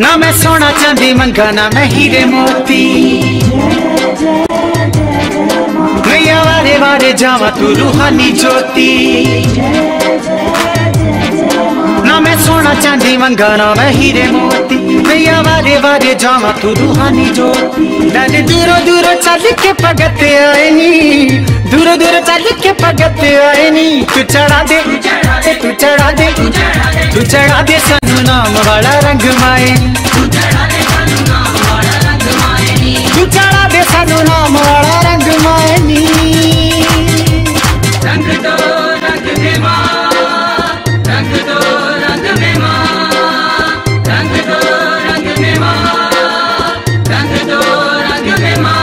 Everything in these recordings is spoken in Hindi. ना मैं सोना चांदी मंगा, ना मैं हीरे मोती। मैया वारे वारे जावा तू रूहानी ज्योति। ना मैं सोना चांदी मंगा, ना मैं हीरे मोती। मैया वारे वारे जावा तू रूहानी ज्योति। दादी दूरों दूरों चल के भगत आए नी, दूरों दूरों चल के भगत आए नी। तू चढ़ा दे, तू चढ़ा दे, तू चढ़ा दे सानू नाम वाला रंग माए। तू चढ़ा दे सानू नाम वाला रंग माए नी, तू चढ़ा दे सानू नाम वाला रंग माए नी। रंग दो रंग दे मां, रंग दो रंग दे मां, रंग दो रंग दे मां, रंग दो रंग दे मां।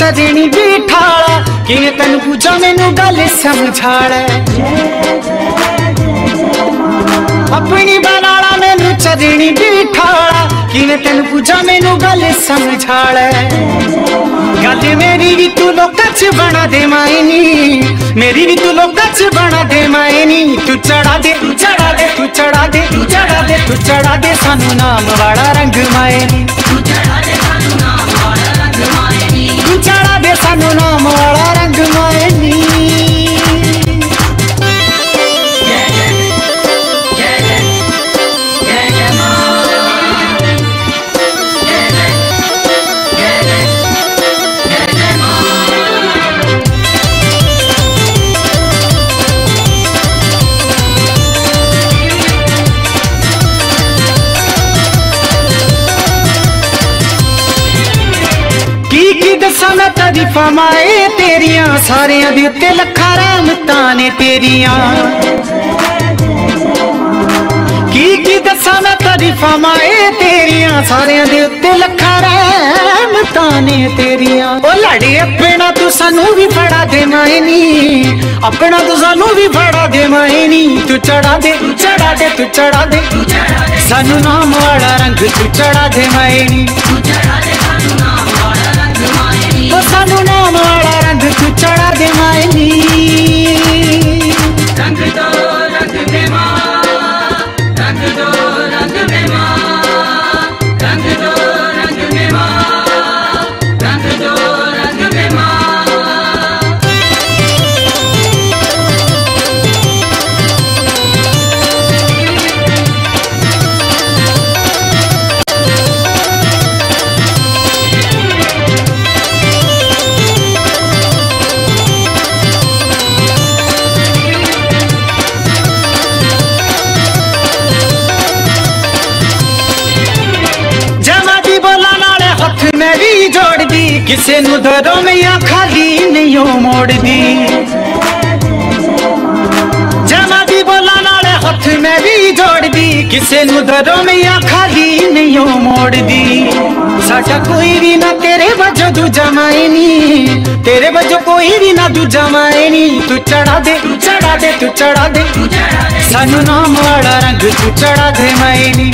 छजनी बिठाड़ा कि तन पूजा मेनू गल समझाड़ा। अपनी बनाड़ा मेनू छजनी बिठाड़ा कि तन पूजा मेनू गल समझाड़ा। गल मेरी भी तू लोग बना दे मायनी, मेरी भी तू लोग बना दे मायनी। तू चढ़ा दे, तू चढ़ा दे, तू चढ़ा दे, तू चढ़ा दे, तू चढ़ा दे सानू नाम वाला रंग मायनी। चढ़ा दे सानू नाम वाला रंग मायनी। मैं तारीफा माए तेरिया सारिया दे उत्ते लखा राम ताने तेरिया। की दसा मैं तारीफा माए तेरिया सारिया दे उत्ते लखा राम ताने तेरिया। ओ लाड़ी अपना तू सानू भी फड़ा दे मायनी, अपना तू सानू भी फड़ा दे मायनी। तू चढ़ा दे, तू चढ़ा दे, तू चढ़ा दे, सानू नाम वाला रंग तू चढ़ा दे मायनी। तो सानू नाम वाला रंग तू चढ़ा दे मायनी। रंग दो रंग दे मां, रंग दो रंग दे मां, रंग दो रंग दे मां, रंग दो रंग दे मां। किसे नू धरो मैया खाली नहीं हो मोड़ दी। जमा दी बोला नाले हाथ में भी जोड़ दी। किसे नू धरो मैया खाली नहीं हो मोड़ दी। साडा कोई भी ना तेरे वजो दूजा माए नी, तेरे वजो कोई भी ना दूजा माए नी। तू चढ़ा दे, तू चढ़ा दे, तू चढ़ा दे, सानू नाम वाला रंग तू चढ़ा दे माए नी।